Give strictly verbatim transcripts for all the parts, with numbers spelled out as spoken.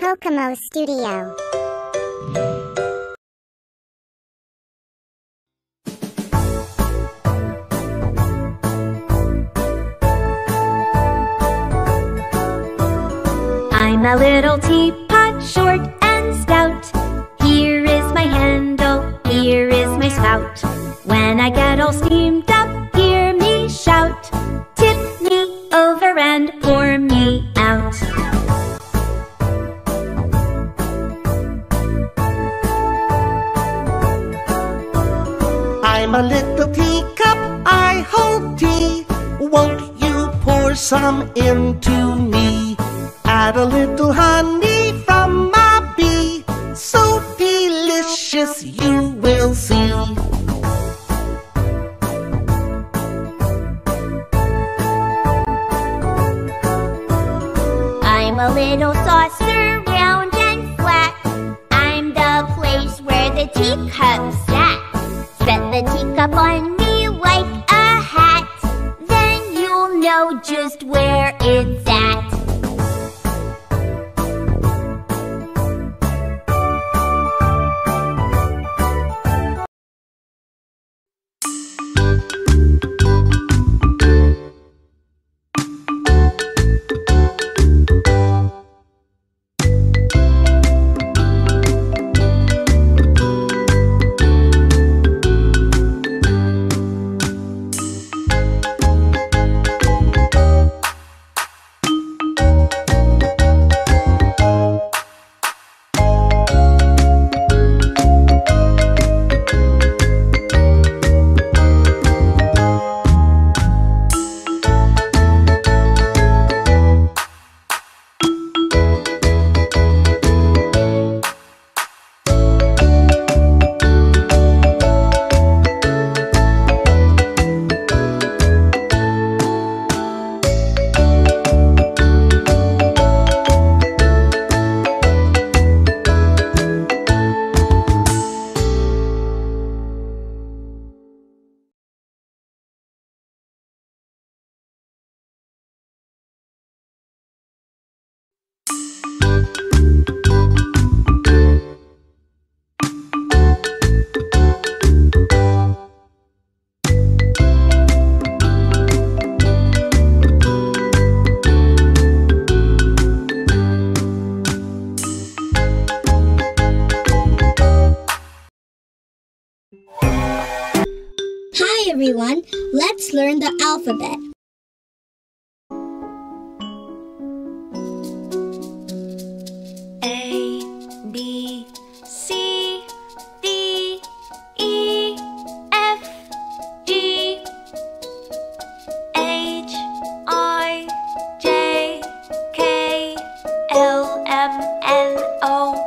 Cocomo Studio. I'm a little teapot, short and stout. Here is my handle, here is my spout. When I get all steamed up, hear me shout. Tip me over and pour me out. I'm a little teacup, I hold tea. Won't you pour some into me? Add a little honey from my bee, so delicious you will see. I'm a little saucer, round and flat. I'm the place where the teacup sat. Set the teacup on me like a hat, then you'll know just where it's at. Hi everyone, let's learn the alphabet. A, B, C, D, E, F, G, H, I, J, K, L, M, N, O,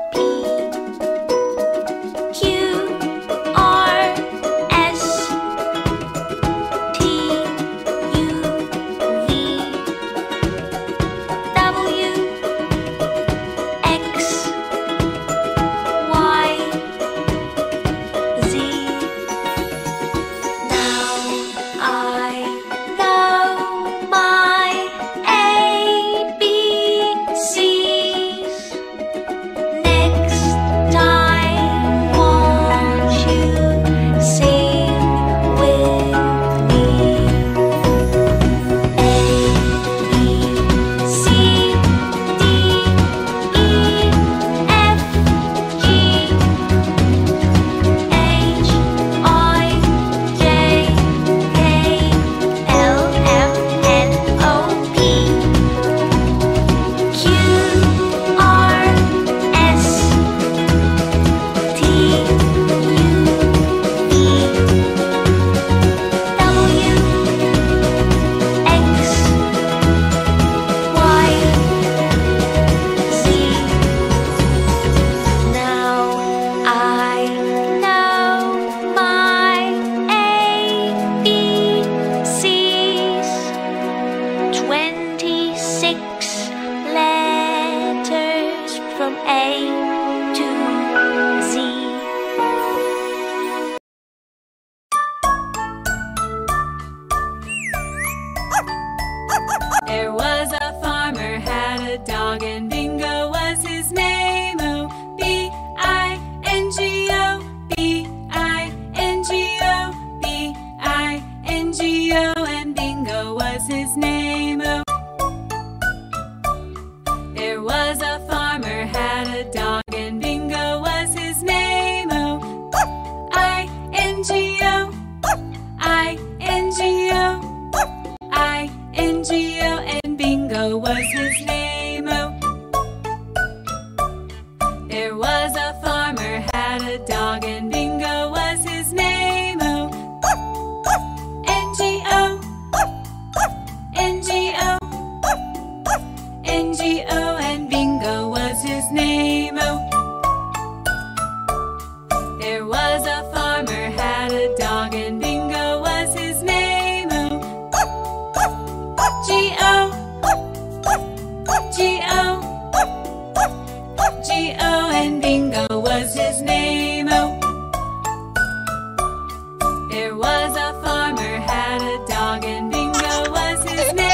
was his name. There was a farmer had a dog, and Bingo was his name. Oh, I N G O, I N G O, I N G O, and Bingo was his name. Oh, there was a farmer had a dog, and Bingo was his name. Oh, N G O, N G O, N G O, and Bingo was his name. Oh, there was a farmer had a dog, and Bingo was his name. Oh, G O, G O, G O, and Bingo was his name. Oh, there was a farmer had a dog, and Bingo was his name.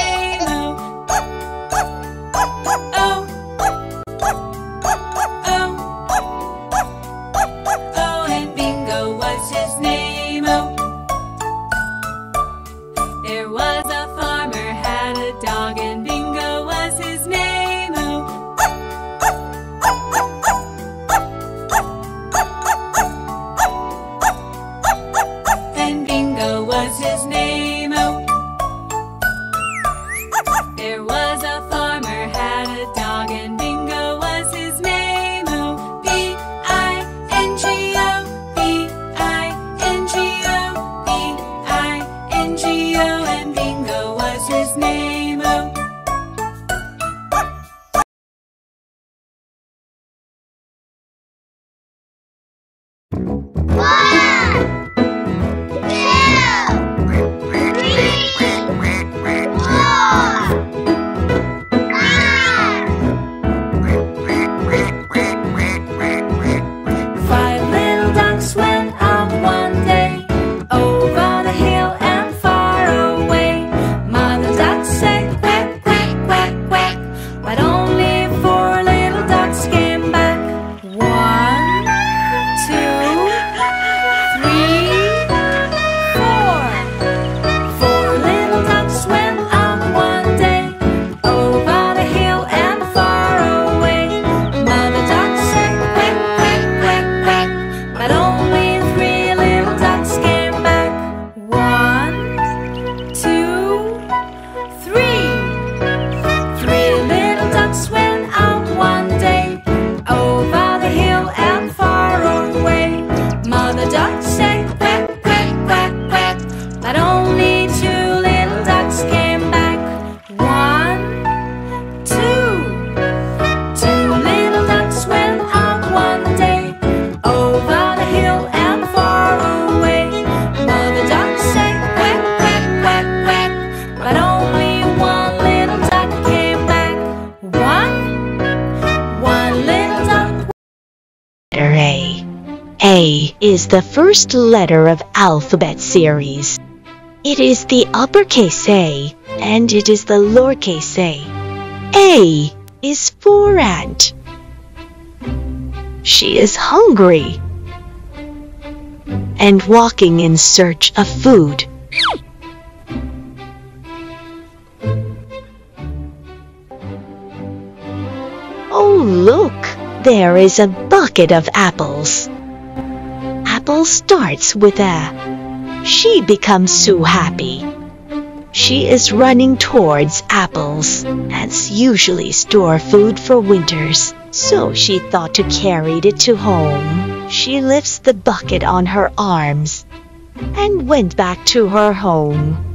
Is the first letter of alphabet series. It is the uppercase A and it is the lowercase a. A is for ant. She is hungry and walking in search of food. Oh look, there is a bucket of apples. Apple starts with A. She becomes so happy. She is running towards apples. Ants usually store food for winters, so she thought to carry it to home. She lifts the bucket on her arms and went back to her home.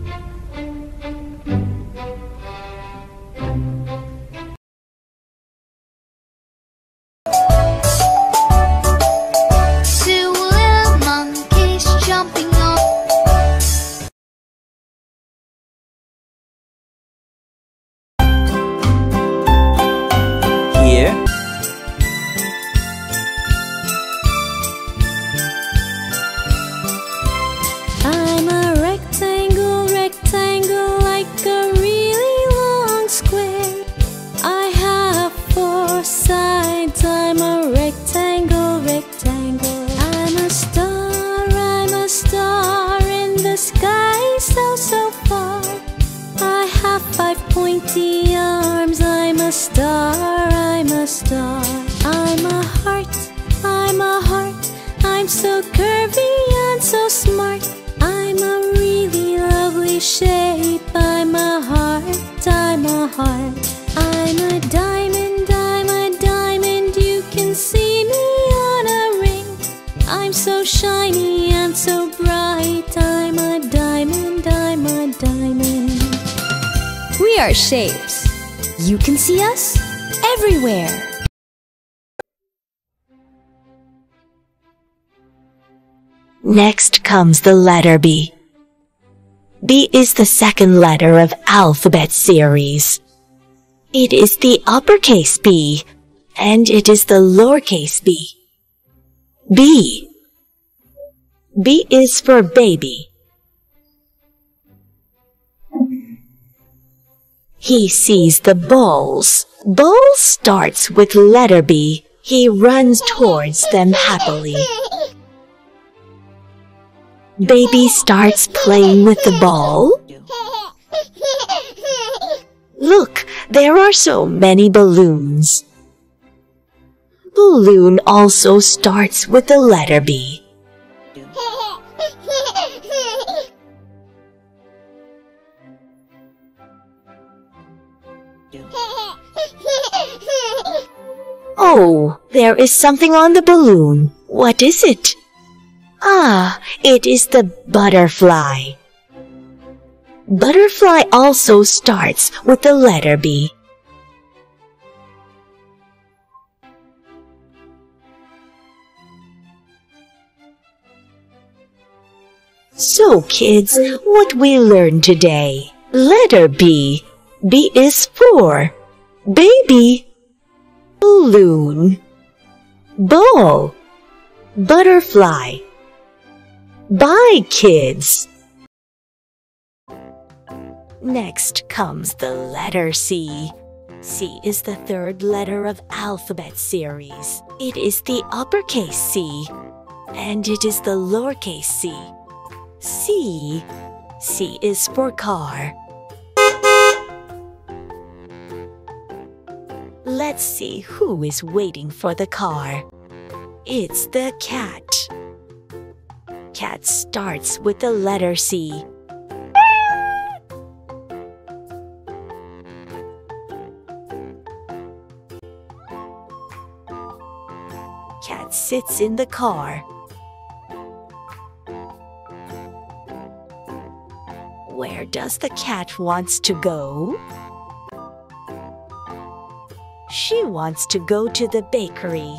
I'm a rectangle pointy arms. I'm a star, I'm a star. I'm a heart, I'm a heart. I'm so curvy and so smart. I'm a really lovely shape. I'm a heart, I'm a heart. I'm a diamond, I'm a diamond. You can see me on a ring. I'm so shiny and so bright. I'm a diamond, I'm a diamond. We are shapes. You can see us everywhere. Next comes the letter B. B is the second letter of alphabet series. It is the uppercase B, and it is the lowercase b. B. B is for baby. He sees the balls. Ball starts with letter B. He runs towards them happily. Baby starts playing with the ball. Look, there are so many balloons. Balloon also starts with the letter B. Oh, there is something on the balloon. What is it? Ah, it is the butterfly. Butterfly also starts with the letter B. So, kids, what we learned today. Letter B. B is for baby, balloon, ball, butterfly. Bye, kids! Next comes the letter C. C is the third letter of alphabet series. It is the uppercase C, and it is the lowercase c. C. C is for car. Let's see who is waiting for the car. It's the cat. Cat starts with the letter C. Cat sits in the car. Where does the cat wants to go? She wants to go to the bakery.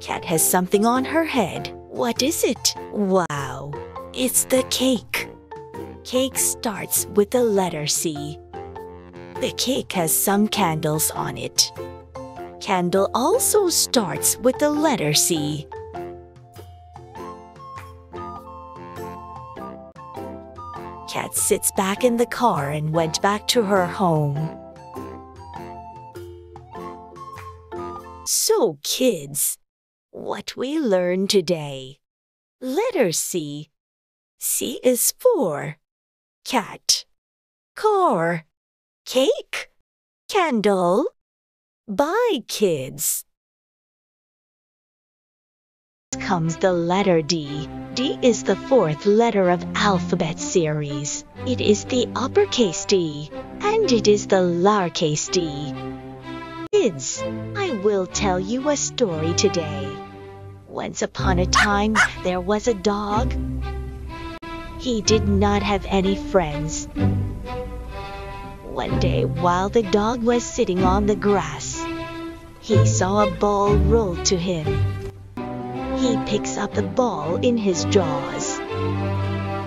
Cat has something on her head. What is it? Wow! It's the cake. Cake starts with the letter C. The cake has some candles on it. Candle also starts with the letter C. Cat sits back in the car and went back to her home. So, kids, what we learned today. Letter C. C is for cat, car, cake, candle. Bye, kids. Next comes the letter D. D is the fourth letter of alphabet series. It is the uppercase D, and it is the lowercase d. Kids, I will tell you a story today. Once upon a time, there was a dog. He did not have any friends. One day, while the dog was sitting on the grass, he saw a ball roll to him. He picks up the ball in his jaws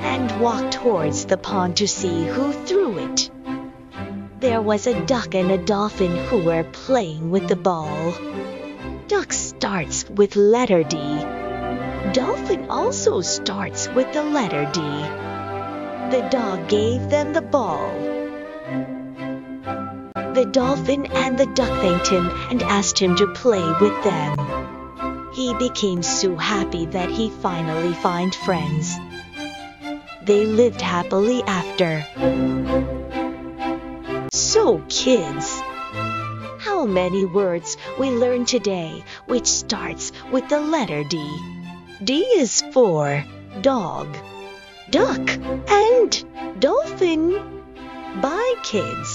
and walked towards the pond to see who threw it. There was a duck and a dolphin who were playing with the ball. Duck starts with letter D. Dolphin also starts with the letter D. The dog gave them the ball. The dolphin and the duck thanked him and asked him to play with them. He became so happy that he finally found friends. they lived happily after. So kids, how many words we learned today which starts with the letter D? D is for dog, duck, and dolphin. Bye, kids.